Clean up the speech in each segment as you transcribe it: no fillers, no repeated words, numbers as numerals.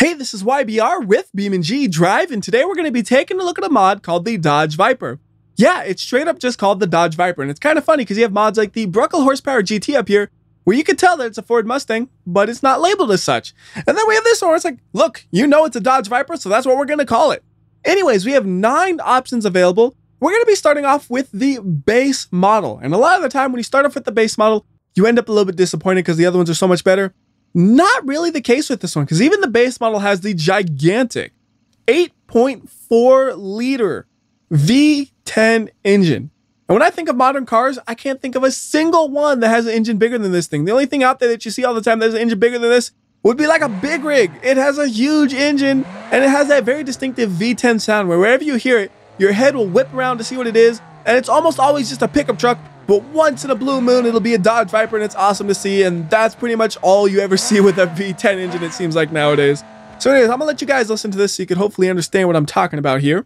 Hey, this is YBR with BeamNG.drive, and today we're going to be taking a look at a mod called the Dodge Viper. Yeah, it's straight up just called the Dodge Viper, and it's kind of funny because you have mods like the Bruckle Horsepower GT up here, where you can tell that it's a Ford Mustang, but it's not labeled as such. And then we have this one where it's like, look, you know it's a Dodge Viper, so that's what we're going to call it. Anyways, we have 9 options available. We're going to be starting off with the base model, and a lot of the time when you start off with the base model, you end up a little bit disappointed because the other ones are so much better. Not really the case with this one, because even the base model has the gigantic 8.4 liter V10 engine. And when I think of modern cars, I can't think of a single one that has an engine bigger than this thing. The only thing out there that you see all the time that has an engine bigger than this would be like a big rig. It has a huge engine, and it has that very distinctive V10 sound where wherever you hear it, your head will whip around to see what it is, and it's almost always just a pickup truck. But once in a blue moon, it'll be a Dodge Viper, and it's awesome to see, and that's pretty much all you ever see with a V10 engine, it seems like nowadays. So anyways, I'm gonna let you guys listen to this so you can hopefully understand what I'm talking about here.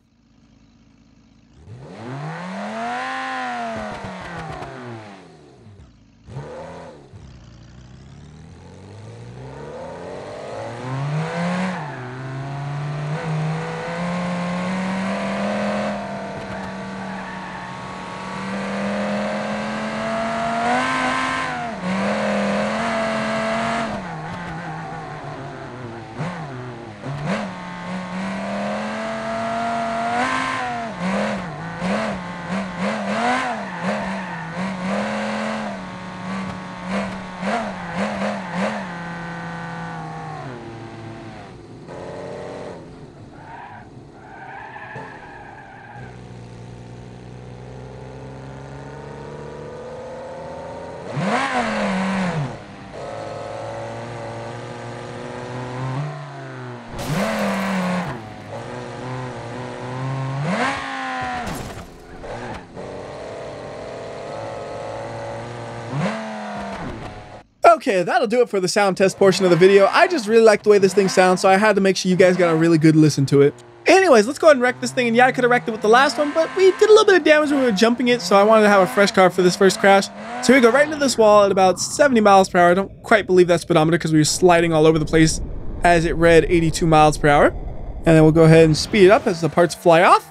Okay, that'll do it for the sound test portion of the video. I just really like the way this thing sounds, so I had to make sure you guys got a really good listen to it. Anyways, let's go ahead and wreck this thing. And yeah, I could have wrecked it with the last one, but we did a little bit of damage when we were jumping it, so I wanted to have a fresh car for this first crash. So we go right into this wall at about 70 miles per hour. I don't quite believe that speedometer because we were sliding all over the place as it read 82 miles per hour. And then we'll go ahead and speed it up as the parts fly off.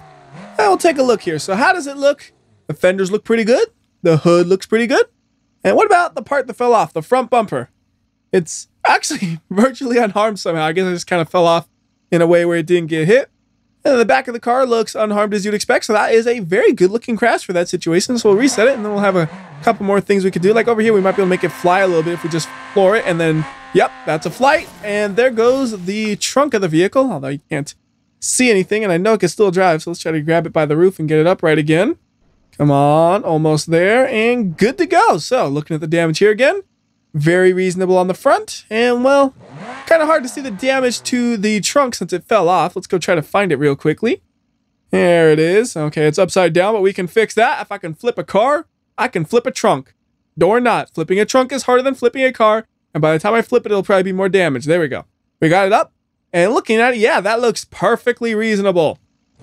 And we'll take a look here. So how does it look? The fenders look pretty good. The hood looks pretty good. And what about the part that fell off, the front bumper? It's actually virtually unharmed somehow. I guess it just kind of fell off in a way where it didn't get hit. And the back of the car looks unharmed as you'd expect. So that is a very good looking crash for that situation. So we'll reset it, and then we'll have a couple more things we could do. Like over here, we might be able to make it fly a little bit if we just floor it. And then, yep, that's a flight. And there goes the trunk of the vehicle, although you can't see anything. And I know it can still drive. So let's try to grab it by the roof and get it upright again. Come on, almost there, and good to go. So, looking at the damage here again, very reasonable on the front, and well, kind of hard to see the damage to the trunk since it fell off. Let's go try to find it real quickly. There it is. Okay, it's upside down, but we can fix that. If I can flip a car, I can flip a trunk. Or not. Flipping a trunk is harder than flipping a car, and by the time I flip it, it'll probably be more damage. There we go. We got it up, and looking at it, yeah, that looks perfectly reasonable.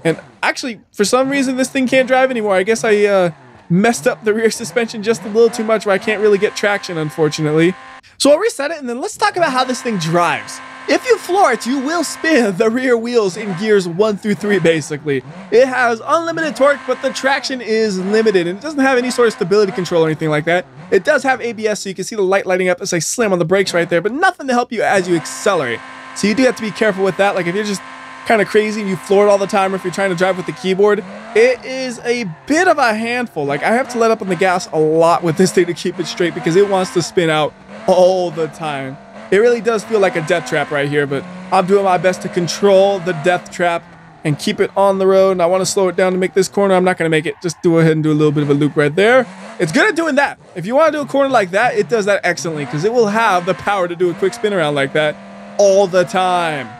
And actually, for some reason, this thing can't drive anymore. I guess I messed up the rear suspension just a little too much where I can't really get traction, unfortunately. So I'll reset it, and then let's talk about how this thing drives. If you floor it, you will spin the rear wheels in gears 1 through 3, basically. It has unlimited torque, but the traction is limited, and it doesn't have any sort of stability control or anything like that. It does have ABS, so you can see the light lighting up as I slam on the brakes right there, but nothing to help you as you accelerate. So you do have to be careful with that. Like, if you're just kind of crazy and you floor it all the time, or if you're trying to drive with the keyboard, it is a bit of a handful. Like, I have to let up on the gas a lot with this thing to keep it straight because it wants to spin out all the time. It really does feel like a death trap right here, but I'm doing my best to control the death trap and keep it on the road. And I want to slow it down to make this corner. I'm not going to make it. Just go ahead and do a little bit of a loop right there. It's good at doing that. If you want to do a corner like that, it does that excellently because it will have the power to do a quick spin around like that all the time.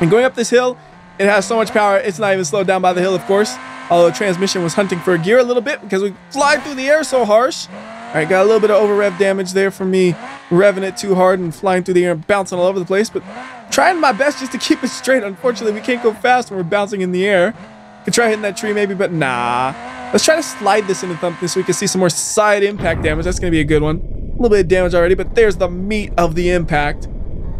And going up this hill, it has so much power, it's not even slowed down by the hill, of course. Although transmission was hunting for a gear a little bit because we fly through the air so harsh. All right, got a little bit of over-rev damage there from me revving it too hard and flying through the air and bouncing all over the place. But trying my best just to keep it straight. Unfortunately, we can't go fast when we're bouncing in the air. Could try hitting that tree maybe, but nah. Let's try to slide this into something so we can see some more side impact damage. That's going to be a good one. A little bit of damage already, but there's the meat of the impact.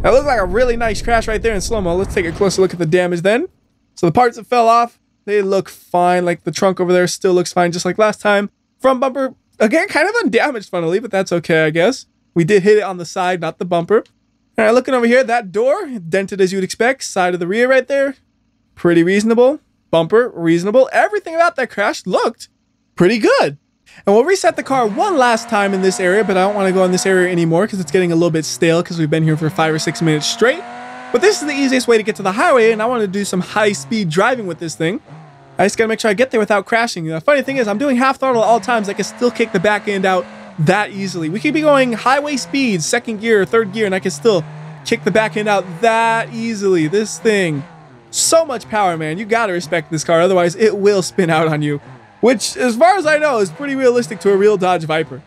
That looked like a really nice crash right there in slow-mo. Let's take a closer look at the damage then. So the parts that fell off, they look fine. Like the trunk over there still looks fine, just like last time. Front bumper, again, kind of undamaged, funnily, but that's okay, I guess. We did hit it on the side, not the bumper. All right, looking over here, that door, dented as you'd expect. Side of the rear right there, pretty reasonable. Bumper, reasonable. Everything about that crash looked pretty good. And we'll reset the car one last time in this area, but I don't want to go in this area anymore because it's getting a little bit stale because we've been here for 5 or 6 minutes straight. But this is the easiest way to get to the highway, and I want to do some high-speed driving with this thing. I just got to make sure I get there without crashing. The funny thing is, I'm doing half throttle at all times. I can still kick the back end out that easily. We could be going highway speed, second gear, third gear, and I can still kick the back end out that easily. This thing, so much power, man. You got to respect this car, otherwise it will spin out on you. Which, as far as I know, is pretty realistic to a real Dodge Viper.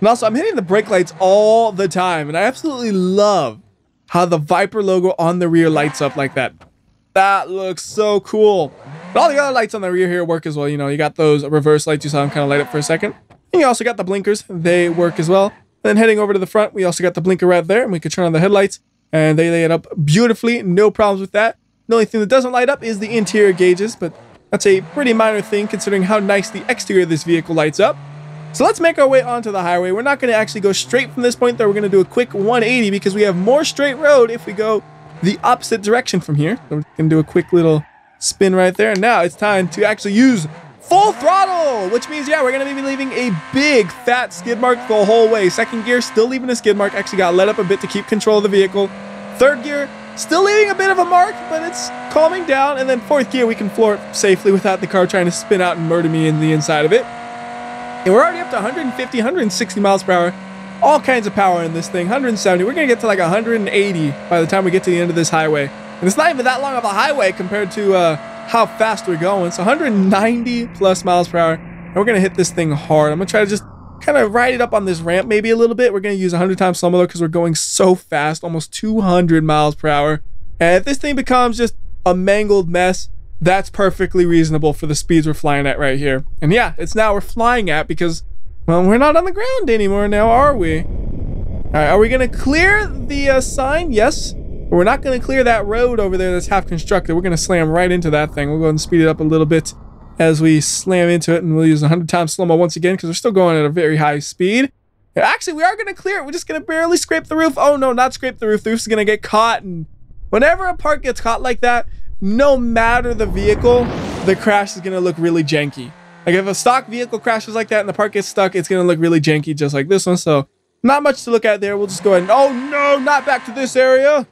And also, I'm hitting the brake lights all the time, and I absolutely love how the Viper logo on the rear lights up like that. That looks so cool. But all the other lights on the rear here work as well. You know, you got those reverse lights you saw them kind of light up for a second. And you also got the blinkers. They work as well. And then heading over to the front, we also got the blinker right there, and we could turn on the headlights, and they light up beautifully. No problems with that. The only thing that doesn't light up is the interior gauges, but that's a pretty minor thing considering how nice the exterior of this vehicle lights up. So let's make our way onto the highway. We're not going to actually go straight from this point though. We're going to do a quick 180 because we have more straight road if we go the opposite direction from here. So we're going to do a quick little spin right there. And now it's time to actually use full throttle, which means, yeah, we're going to be leaving a big fat skid mark the whole way. Second gear, still leaving a skid mark. Actually got let up a bit to keep control of the vehicle. Third gear, still leaving a bit of a mark, but it's calming down. And then fourth gear, we can floor it safely without the car trying to spin out and murder me in the inside of it. And we're already up to 150, 160 miles per hour. All kinds of power in this thing. 170. We're going to get to like 180 by the time we get to the end of this highway. And it's not even that long of a highway compared to how fast we're going. So 190 plus miles per hour. And we're going to hit this thing hard. I'm going to try to just kind of ride it up on this ramp maybe a little bit. We're going to use 100 times slow-mo because we're going so fast, almost 200 miles per hour. And if this thing becomes just a mangled mess, that's perfectly reasonable for the speeds we're flying at right here. And yeah, it's now we're flying at because, well, we're not on the ground anymore now, are we? All right, are we going to clear the sign? Yes. But we're not going to clear that road over there that's half constructed. We're going to slam right into that thing. We'll go ahead and speed it up a little bit as we slam into it, and we'll use 100 times slow-mo once again because we're still going at a very high speed. And actually, we are going to clear it. We're just going to barely scrape the roof. Oh, no, not scrape the roof. The roof's going to get caught. And whenever a part gets caught like that, no matter the vehicle, the crash is going to look really janky. Like if a stock vehicle crashes like that and the part gets stuck, it's going to look really janky just like this one. So not much to look at there. We'll just go ahead and, oh, no, not back to this area.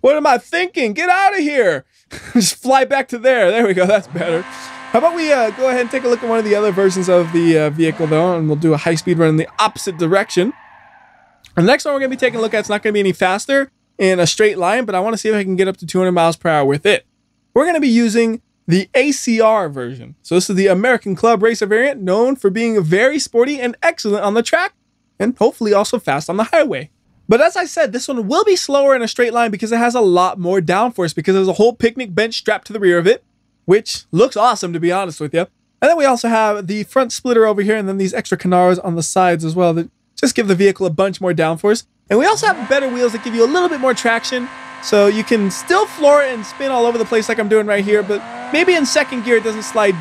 What am I thinking? Get out of here. Just fly back to there. There we go. That's better. How about we go ahead and take a look at one of the other versions of the vehicle, though, and we'll do a high-speed run in the opposite direction. And the next one we're going to be taking a look at, it's not going to be any faster in a straight line, but I want to see if I can get up to 200 miles per hour with it. We're going to be using the ACR version. So this is the American Club Racer variant, known for being very sporty and excellent on the track, and hopefully also fast on the highway. But as I said, this one will be slower in a straight line because it has a lot more downforce because there's a whole picnic bench strapped to the rear of it, which looks awesome, to be honest with you. And then we also have the front splitter over here and then these extra canards on the sides as well that just give the vehicle a bunch more downforce. And we also have better wheels that give you a little bit more traction, so you can still floor it and spin all over the place like I'm doing right here, but maybe in second gear it doesn't slide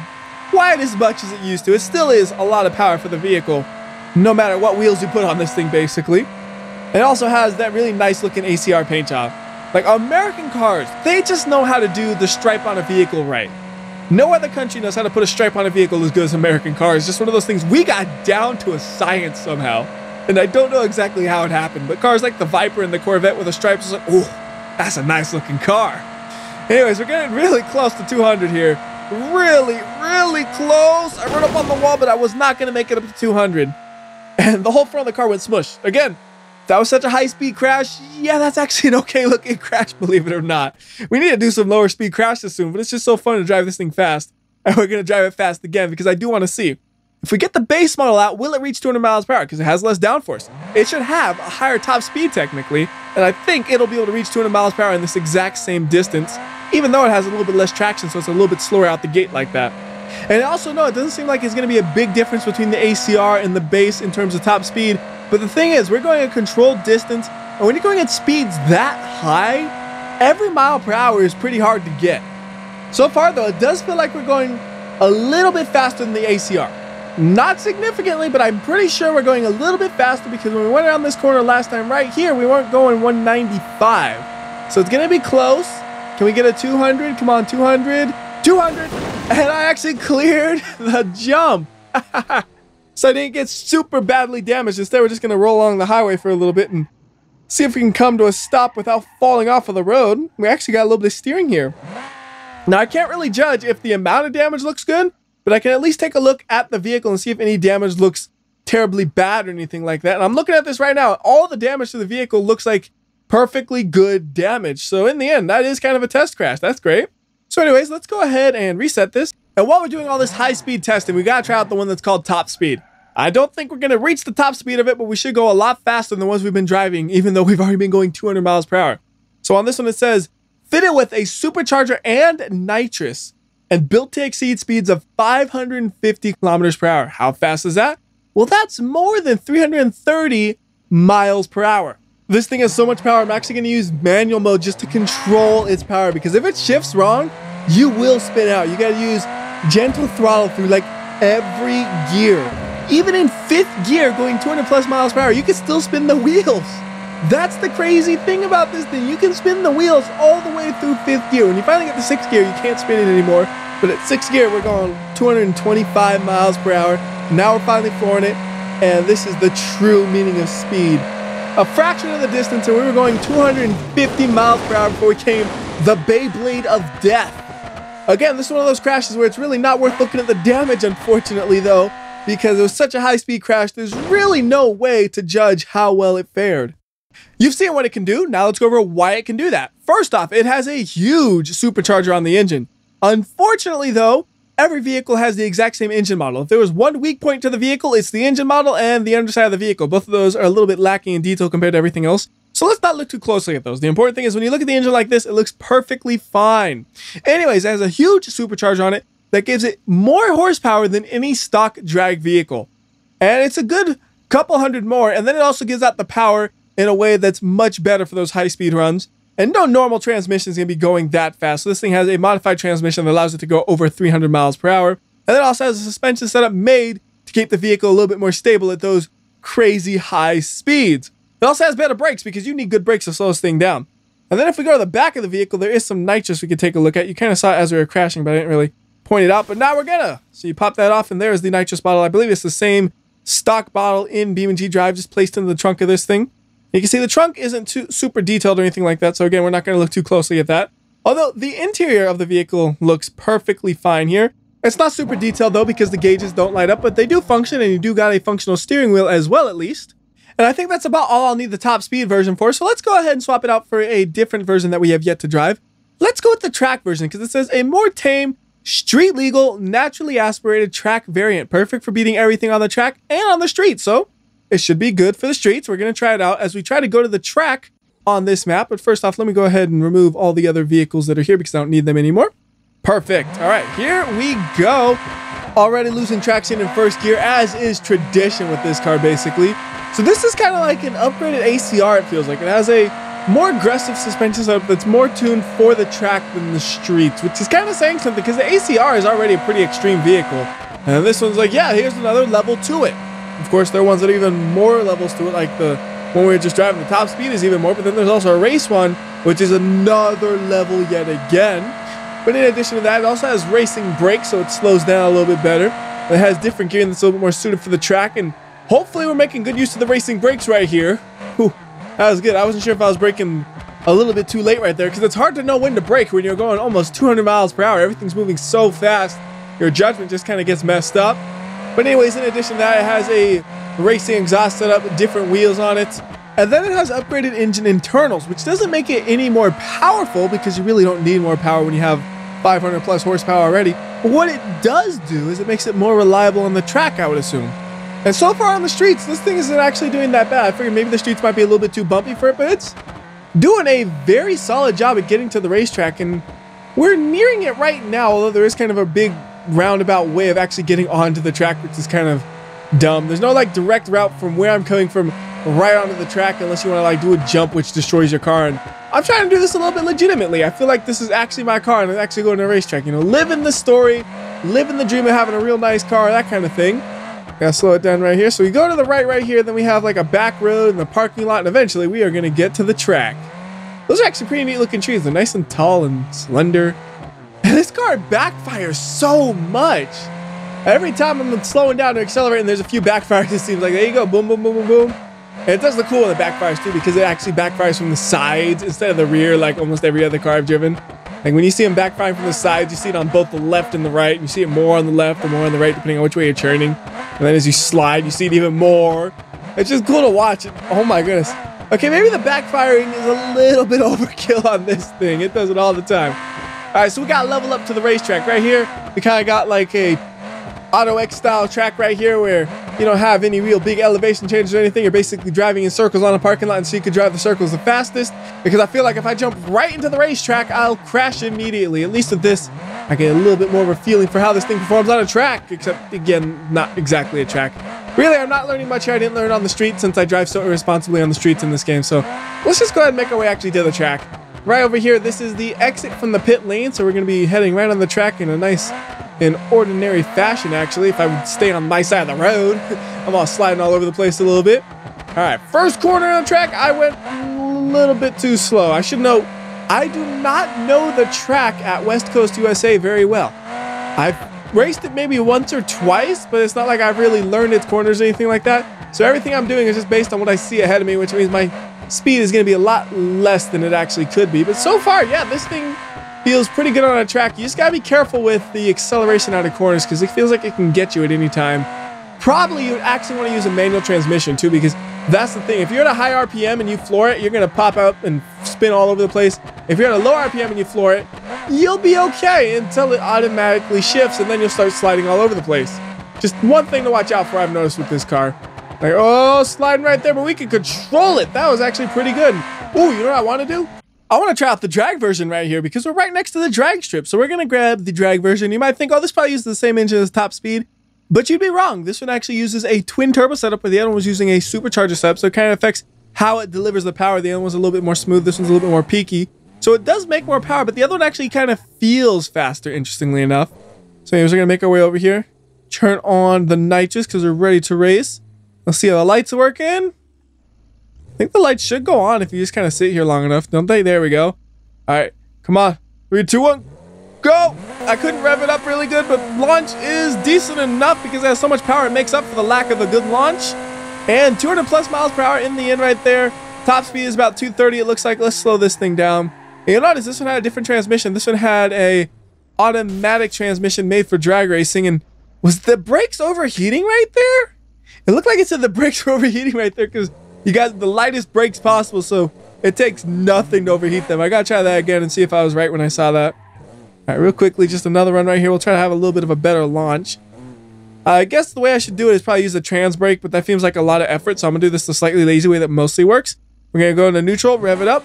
quite as much as it used to. It still is a lot of power for the vehicle, no matter what wheels you put on this thing, basically. It also has that really nice looking ACR paint job. Like American cars, they just know how to do the stripe on a vehicle right. No other country knows how to put a stripe on a vehicle as good as American cars. Just one of those things we got down to a science somehow. And I don't know exactly how it happened, but cars like the Viper and the Corvette with the stripes, it's like, oh, that's a nice looking car. Anyways, we're getting really close to 200 here. Really, really close. I run up on the wall, but I was not going to make it up to 200. And the whole front of the car went smushed. Again, that was such a high-speed crash. Yeah, that's actually an okay-looking crash, believe it or not. We need to do some lower-speed crashes soon, but it's just so fun to drive this thing fast. And we're going to drive it fast again because I do want to see. If we get the base model out, will it reach 200 miles per hour? Because it has less downforce. It should have a higher top speed, technically, and I think it'll be able to reach 200 miles per hour in this exact same distance, even though it has a little bit less traction, so it's a little bit slower out the gate like that. And also, no, it doesn't seem like it's going to be a big difference between the ACR and the base in terms of top speed. But the thing is, we're going at controlled distance, and when you're going at speeds that high, every mile per hour is pretty hard to get. So far though, it does feel like we're going a little bit faster than the ACR. Not significantly, but I'm pretty sure we're going a little bit faster, because when we went around this corner last time right here, we weren't going 195. So it's gonna be close. Can we get a 200? Come on, 200, 200. And I actually cleared the jump. So I didn't get super badly damaged. Instead, we're just gonna roll along the highway for a little bit and see if we can come to a stop without falling off of the road. We actually got a little bit of steering here. Now, I can't really judge if the amount of damage looks good, but I can at least take a look at the vehicle and see if any damage looks terribly bad or anything like that. And I'm looking at this right now. All the damage to the vehicle looks like perfectly good damage. So in the end, that is kind of a test crash. That's great. So anyways, let's go ahead and reset this. And while we're doing all this high-speed testing, we gotta try out the one that's called top speed. I don't think we're gonna reach the top speed of it, but we should go a lot faster than the ones we've been driving, even though we've already been going 200 miles per hour. So on this one, it says, fitted with a supercharger and nitrous and built to exceed speeds of 550 kilometers per hour. How fast is that? Well, that's more than 330 miles per hour. This thing has so much power, I'm actually gonna use manual mode just to control its power, because if it shifts wrong, you will spin out. You gotta use gentle throttle through like every gear. Even in fifth gear, going 200 plus miles per hour, you can still spin the wheels. That's the crazy thing about this thing. You can spin the wheels all the way through fifth gear. When you finally get to sixth gear, you can't spin it anymore. But at sixth gear, we're going 225 miles per hour. Now we're finally flooring it. And this is the true meaning of speed. A fraction of the distance, and we were going 250 miles per hour before we came the Beyblade of Death. Again, this is one of those crashes where it's really not worth looking at the damage, unfortunately, though, because it was such a high-speed crash, there's really no way to judge how well it fared. You've seen what it can do. Now let's go over why it can do that. First off, it has a huge supercharger on the engine. Unfortunately, though, every vehicle has the exact same engine model. If there was one weak point to the vehicle, it's the engine model and the underside of the vehicle. Both of those are a little bit lacking in detail compared to everything else. So let's not look too closely at those. The important thing is when you look at the engine like this, it looks perfectly fine. Anyways, it has a huge supercharger on it that gives it more horsepower than any stock drag vehicle. And it's a good couple hundred more. And then it also gives out the power in a way that's much better for those high-speed runs. And no normal transmission is going to be going that fast. So this thing has a modified transmission that allows it to go over 300 miles per hour. And it also has a suspension setup made to keep the vehicle a little bit more stable at those crazy high speeds. It also has better brakes, because you need good brakes to slow this thing down. And then if we go to the back of the vehicle, there is some nitrous we can take a look at. You kind of saw it as we were crashing, but I didn't really point it out. But now we're gonna. So you pop that off, and there is the nitrous bottle. I believe it's the same stock bottle in BeamNG.drive, just placed into the trunk of this thing. You can see the trunk isn't too super detailed or anything like that. So again, we're not going to look too closely at that. Although the interior of the vehicle looks perfectly fine here. It's not super detailed though, because the gauges don't light up, but they do function, and you do got a functional steering wheel as well, at least. And I think that's about all I'll need the top speed version for. So let's go ahead and swap it out for a different version that we have yet to drive. Let's go with the track version, because it says a more tame, street legal, naturally aspirated track variant. Perfect for beating everything on the track and on the street. So it should be good for the streets. We're going to try it out as we try to go to the track on this map. But first off, let me go ahead and remove all the other vehicles that are here, because I don't need them anymore. Perfect. All right, here we go. Already losing traction in first gear, as is tradition with this car, basically. So this is kind of like an upgraded ACR, it feels like. It has a more aggressive suspension setup that's more tuned for the track than the streets, which is kind of saying something, because the ACR is already a pretty extreme vehicle. And this one's like, yeah, here's another level to it. Of course, there are ones that are even more levels to it, like the one we were just driving. The top speed is even more, but then there's also a race one, which is another level yet again. But in addition to that, it also has racing brakes, so it slows down a little bit better. It has different gearing that's a little bit more suited for the track, and hopefully we're making good use of the racing brakes right here. Whew, that was good. I wasn't sure if I was braking a little bit too late right there, because it's hard to know when to brake when you're going almost 200 miles per hour. Everything's moving so fast, your judgment just kind of gets messed up. But anyways, in addition to that, it has a racing exhaust setup with different wheels on it. And then it has upgraded engine internals, which doesn't make it any more powerful, because you really don't need more power when you have 500 plus horsepower already. But what it does do is it makes it more reliable on the track, I would assume. And so far on the streets, this thing isn't actually doing that bad. I figured maybe the streets might be a little bit too bumpy for it, but it's doing a very solid job at getting to the racetrack. And we're nearing it right now, although there is kind of a big roundabout way of actually getting onto the track, which is kind of dumb. There's no like direct route from where I'm coming from right onto the track unless you want to like do a jump, which destroys your car. And I'm trying to do this a little bit legitimately. I feel like this is actually my car and I'm actually going to a racetrack, you know, living the story, living the dream of having a real nice car, that kind of thing. Gotta slow it down right here. So we go to the right here, then we have like a back road and the parking lot, and eventually we are gonna get to the track. Those are actually pretty neat looking trees. They're nice and tall and slender. And this car backfires so much. Every time I'm slowing down or accelerating, there's a few backfires. It seems like, there you go, boom, boom, boom, boom, boom. And it does look cool when it backfires too, because it actually backfires from the sides instead of the rear, like almost every other car I've driven. Like when you see them backfiring from the sides, you see it on both the left and the right. And you see it more on the left or more on the right, depending on which way you're turning. And then as you slide, you see it even more. It's just cool to watch. Oh my goodness. Okay, maybe the backfiring is a little bit overkill on this thing. It does it all the time. All right, so we got level up to the racetrack right here. We kind of got like a Auto X style track right here where you don't have any real big elevation changes or anything. You're basically driving in circles on a parking lot, and so you could drive the circles the fastest, because I feel like if I jump right into the racetrack, I'll crash immediately. At least with this, I get a little bit more of a feeling for how this thing performs on a track, except again, not exactly a track. Really, I'm not learning much here. I didn't learn on the street since I drive so irresponsibly on the streets in this game. So let's just go ahead and make our way actually to the track. Right over here, this is the exit from the pit lane. So we're gonna be heading right on the track in a nice, in ordinary fashion, actually, if I would stay on my side of the road. I'm all sliding all over the place a little bit. All right, first corner on the track, I went a little bit too slow. I should note, I do not know the track at West Coast USA very well. I've raced it maybe once or twice, but it's not like I've really learned its corners or anything like that. So everything I'm doing is just based on what I see ahead of me, which means my speed is going to be a lot less than it actually could be. But so far, yeah, this thing feels pretty good on a track. You just gotta be careful with the acceleration out of corners, because it feels like it can get you at any time. Probably you'd actually want to use a manual transmission too, because that's the thing. If you're at a high RPM and you floor it, you're gonna pop out and spin all over the place. If you're at a low RPM and you floor it, you'll be okay until it automatically shifts, and then you'll start sliding all over the place. Just one thing to watch out for, I've noticed with this car. Like, oh, sliding right there, but we can control it. That was actually pretty good. Ooh, you know what I want to do? I want to try out the drag version right here, because we're right next to the drag strip. So we're going to grab the drag version. You might think, oh, this probably uses the same engine as Top Speed, but you'd be wrong. This one actually uses a twin turbo setup, where the other one was using a supercharger setup. So it kind of affects how it delivers the power. The other one's a little bit more smooth. This one's a little bit more peaky. So it does make more power, but the other one actually kind of feels faster, interestingly enough. So anyways, we're going to make our way over here, turn on the nitrous because we're ready to race. Let's see how the lights are working. I think the lights should go on if you just kind of sit here long enough, don't they? There we go. All right, come on. 3, 2, 1, go! I couldn't rev it up really good, but launch is decent enough because it has so much power. It makes up for the lack of a good launch. And 200 plus miles per hour in the end right there. Top speed is about 230, it looks like. Let's slow this thing down. And you'll notice this one had a different transmission. This one had a automatic transmission made for drag racing. And was the brakes overheating right there? It looked like it said the brakes were overheating right there, because you got the lightest brakes possible, so it takes nothing to overheat them. I gotta try that again and see if I was right when I saw that. All right, real quickly, just another run right here. We'll try to have a little bit of a better launch. I guess the way I should do it is probably use the trans brake, but that seems like a lot of effort, so I'm gonna do this the slightly lazy way that mostly works. We're gonna go into neutral, rev it up,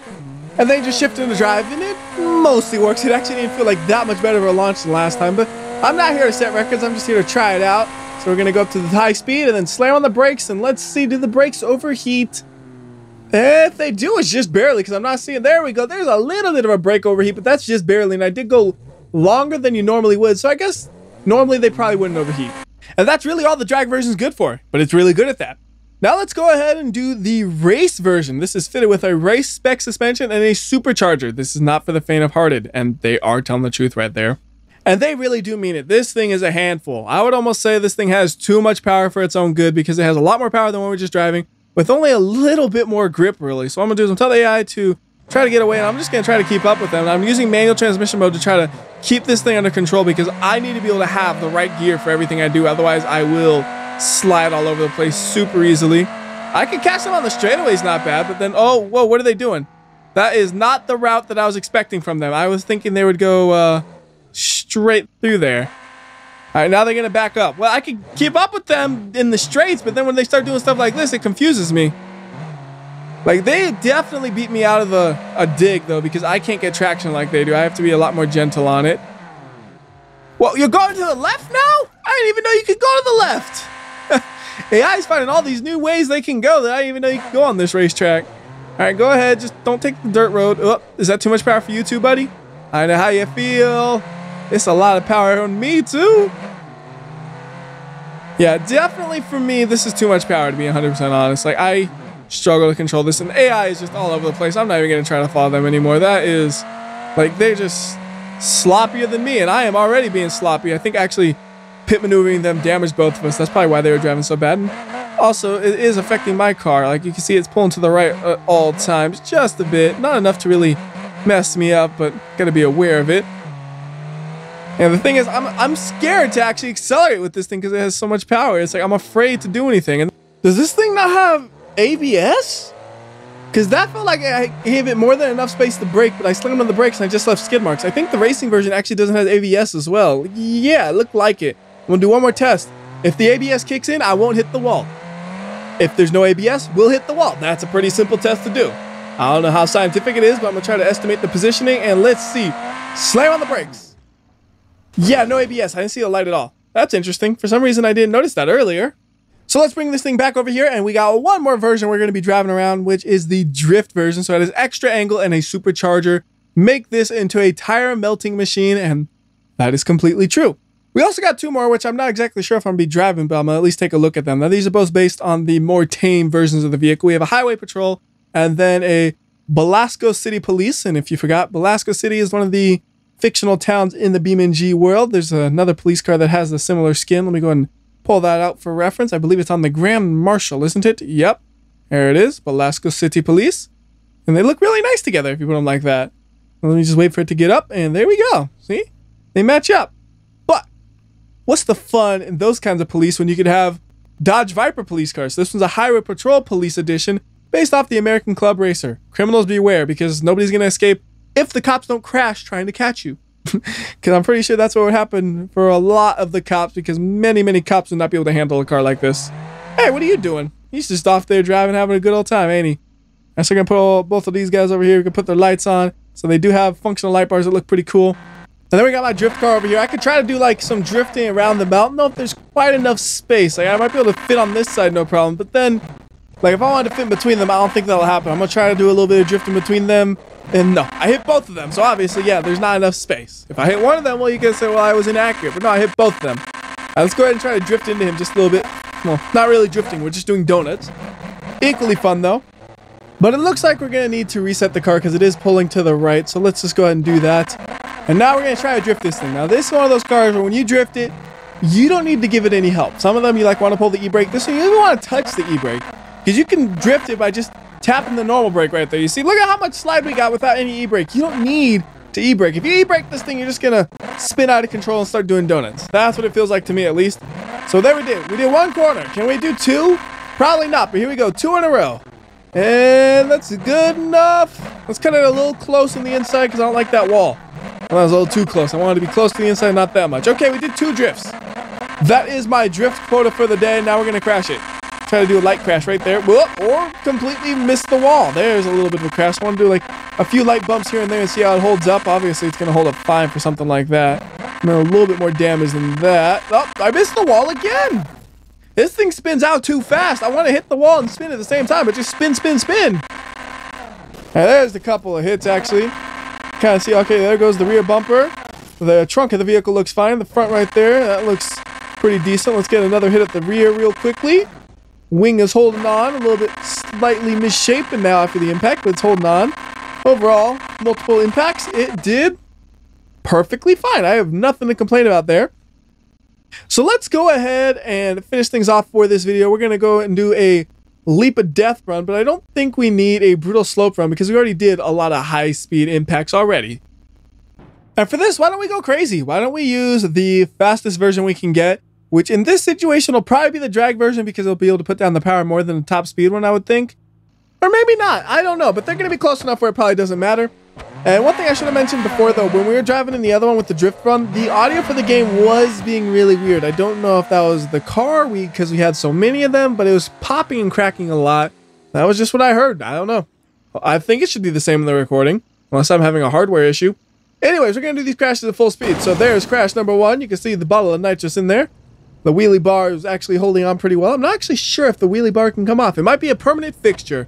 and then just shift into drive, and it mostly works. It actually didn't feel like that much better of a launch than last time, but I'm not here to set records. I'm just here to try it out. So we're gonna go up to the high speed and then slam on the brakes, and let's see, do the brakes overheat? If they do, it's just barely, because I'm not seeing. There we go. There's a little bit of a brake overheat, but that's just barely, and I did go longer than you normally would, so I guess normally they probably wouldn't overheat. And that's really all the drag version is good for, but it's really good at that. Now let's go ahead and do the race version. This is fitted with a race spec suspension and a supercharger. This is not for the faint of hearted, and they are telling the truth right there. And they really do mean it. This thing is a handful. I would almost say this thing has too much power for its own good, because it has a lot more power than when we're just driving, with only a little bit more grip, really. So what I'm gonna do is I'm telling the AI to try to get away, and I'm just gonna try to keep up with them. And I'm using manual transmission mode to try to keep this thing under control, because I need to be able to have the right gear for everything I do. Otherwise, I will slide all over the place super easily. I can catch them on the straightaways, not bad, but then, oh, whoa, what are they doing? That is not the route that I was expecting from them. I was thinking they would go, straight through there. All right, now they're gonna back up. Well, I can keep up with them in the straights, but then when they start doing stuff like this, it confuses me. Like, they definitely beat me out of a dig, though, because I can't get traction like they do. I have to be a lot more gentle on it. Well, you're going to the left now? I didn't even know you could go to the left. AI's finding all these new ways they can go that I didn't even know you could go on this racetrack. All right, go ahead. Just don't take the dirt road. Oh, is that too much power for you too, buddy? I know how you feel. It's a lot of power on me too. Yeah, definitely for me, this is too much power, to be 100% honest. Like, I struggle to control this, and AI is just all over the place. I'm not even going to try to follow them anymore. That is, like, they're just sloppier than me, and I am already being sloppy. I think actually pit maneuvering them damaged both of us. That's probably why they were driving so bad. And also, it is affecting my car. Like, you can see it's pulling to the right at all times, just a bit. Not enough to really mess me up, but got to be aware of it. And the thing is, I'm scared to actually accelerate with this thing because it has so much power. It's like I'm afraid to do anything. And does this thing not have ABS? Because that felt like I gave it more than enough space to brake, but I slammed on the brakes and I just left skid marks. I think the racing version actually doesn't have ABS as well. Yeah, it looked like it. I'm going to do one more test. If the ABS kicks in, I won't hit the wall. If there's no ABS, we'll hit the wall. That's a pretty simple test to do. I don't know how scientific it is, but I'm going to try to estimate the positioning, and let's see. Slam on the brakes. Yeah, no ABS. I didn't see the light at all. That's interesting. For some reason, I didn't notice that earlier. So let's bring this thing back over here, and we got one more version we're going to be driving around, which is the drift version. So it has extra angle and a supercharger. Make this into a tire melting machine, and that is completely true. We also got two more, which I'm not exactly sure if I'm going to be driving, but I'm going to at least take a look at them. Now, these are both based on the more tame versions of the vehicle. We have a Highway Patrol and then a Velasco City Police. And if you forgot, Velasco City is one of the fictional towns in the BeamNG world. There's another police car that has a similar skin. Let me go ahead and pull that out for reference. I believe it's on the Grand Marshal, isn't it? Yep. There it is. Velasco City Police. And they look really nice together if you put them like that. Let me just wait for it to get up, and there we go. See? They match up. But what's the fun in those kinds of police when you could have Dodge Viper police cars? This one's a Highway Patrol Police Edition based off the American Club Racer. Criminals beware, because nobody's going to escape if the cops don't crash trying to catch you. Because I'm pretty sure that's what would happen for a lot of the cops, because many cops would not be able to handle a car like this. Hey, what are you doing? He's just off there driving, having a good old time, ain't he? I'm still going to put both of these guys over here. We can put their lights on. So they do have functional light bars that look pretty cool. And then we got my drift car over here. I could try to do like some drifting around the mountain. Though if there's quite enough space. Like, I might be able to fit on this side, no problem. But then, like, if I wanted to fit in between them, I don't think that'll happen. I'm going to try to do a little bit of drifting between them. And no, I hit both of them. So obviously, yeah, there's not enough space. If I hit one of them, well, you can say, well, I was inaccurate. But no, I hit both of them. All right, let's go ahead and try to drift into him just a little bit. Well, not really drifting. We're just doing donuts. Equally fun, though. But it looks like we're going to need to reset the car because it is pulling to the right. So let's just go ahead and do that. And now we're going to try to drift this thing. Now, this is one of those cars where when you drift it, you don't need to give it any help. Some of them, you like want to pull the e-brake. This one, you don't want to touch the e-brake. Because you can drift it by just tapping the normal brake right there. You see, look at how much slide we got without any e-brake. You don't need to e-brake. If you e-brake this thing, you're just going to spin out of control and start doing donuts. That's what it feels like to me, at least. So there we did. We did one corner. Can we do two? Probably not, but here we go. Two in a row. And that's good enough. Let's cut it a little close on the inside because I don't like that wall. Well, that was a little too close. I wanted to be close to the inside, not that much. Okay, we did two drifts. That is my drift quota for the day. Now we're going to crash it. Try to do a light crash right there. Whoop, or completely miss the wall. There's a little bit of a crash. I want to do like a few light bumps here and there and see how it holds up. Obviously, it's going to hold up fine for something like that. I'm doing a little bit more damage than that. Oh, I missed the wall again. This thing spins out too fast. I want to hit the wall and spin at the same time, but just spin, spin, spin. Now, there's a couple of hits, actually. Kind of see, okay, there goes the rear bumper. The trunk of the vehicle looks fine. The front right there, that looks pretty decent. Let's get another hit at the rear real quickly. Wing is holding on, a little bit slightly misshapen now after the impact, but it's holding on. Overall, multiple impacts, it did perfectly fine. I have nothing to complain about there. So let's go ahead and finish things off for this video. We're going to go and do a leap of death run, but I don't think we need a brutal slope run because we already did a lot of high-speed impacts already. And for this, why don't we go crazy? Why don't we use the fastest version we can get? Which in this situation will probably be the drag version because it'll be able to put down the power more than the top speed one, I would think. Or maybe not. I don't know. But they're going to be close enough where it probably doesn't matter. And one thing I should have mentioned before, though, when we were driving in the other one with the drift run, the audio for the game was being really weird. I don't know if that was the car because we had so many of them, but it was popping and cracking a lot. That was just what I heard. I don't know. I think it should be the same in the recording, unless I'm having a hardware issue. Anyways, we're going to do these crashes at full speed. So there's crash number 1. You can see the bottle of nitrous in there. The wheelie bar is actually holding on pretty well. I'm not actually sure if the wheelie bar can come off. It might be a permanent fixture.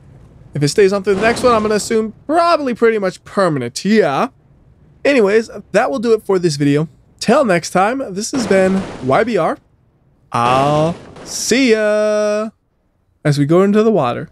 If it stays on through the next one, I'm going to assume probably pretty much permanent. Yeah. Anyways, that will do it for this video. Till next time, this has been YBR. I'll see ya as we go into the water.